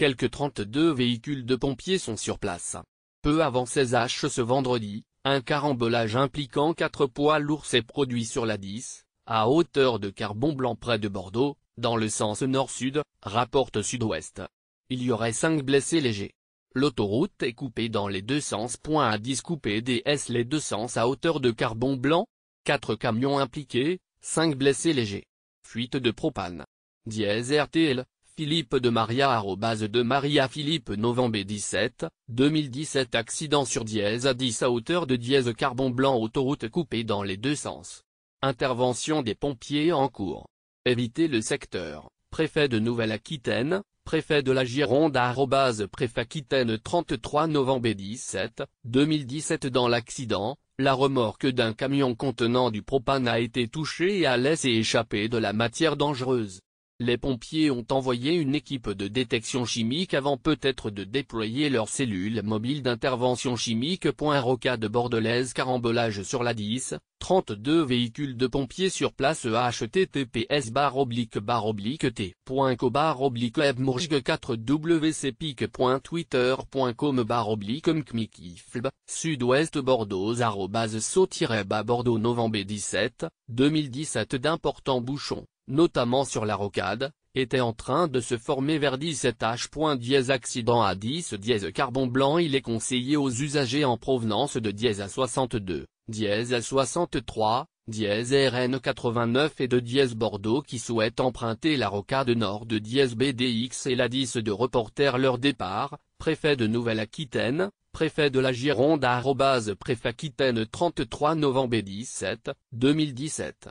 Quelque 32 véhicules de pompiers sont sur place. Peu avant 16h ce vendredi, un carambolage impliquant 4 poids lourds s'est produit sur l'A10, à hauteur de Carbon-Blanc près de Bordeaux, dans le sens nord-sud, rapporte Sud Ouest. Il y aurait 5 blessés légers. L'autoroute est coupée dans les deux sens. A10 coupée DS les deux sens à hauteur de Carbon-Blanc. 4 camions impliqués, 5 blessés légers. Fuite de propane. Dièse RTL, Philippe de Maria @de Maria Philippe novembre 17, 2017 accident sur dièse A10 à hauteur de dièse Carbon-Blanc autoroute coupée dans les deux sens. Intervention des pompiers en cours. Évitez le secteur, préfet de Nouvelle-Aquitaine, préfet de la Gironde @préfet Aquitaine 33 novembre 17, 2017 dans l'accident, la remorque d'un camion contenant du propane a été touchée et a laissé échapper de la matière dangereuse. Les pompiers ont envoyé une équipe de détection chimique avant peut-être de déployer leur cellule mobile d'intervention chimique. Rocade bordelaise carambolage sur l'A10, 32 véhicules de pompiers sur place. https://t.co/ebmorg4wcpic.twitter.com/mkmikifb, sud-ouest bordeaux @so-bordeaux novembre 17, 2017 d'importants bouchons, notamment sur la rocade, était en train de se former vers 17h. Accident A10 dièse Carbon-Blanc. Il est conseillé aux usagers en provenance de dièse A62, dièse A63, dièse RN89 et de dièse Bordeaux qui souhaitent emprunter la rocade nord de dièse BDX et l'A10 de reporter leur départ. Préfet de Nouvelle-Aquitaine, préfet de la Gironde @préfet Aquitaine 33 novembre 17, 2017.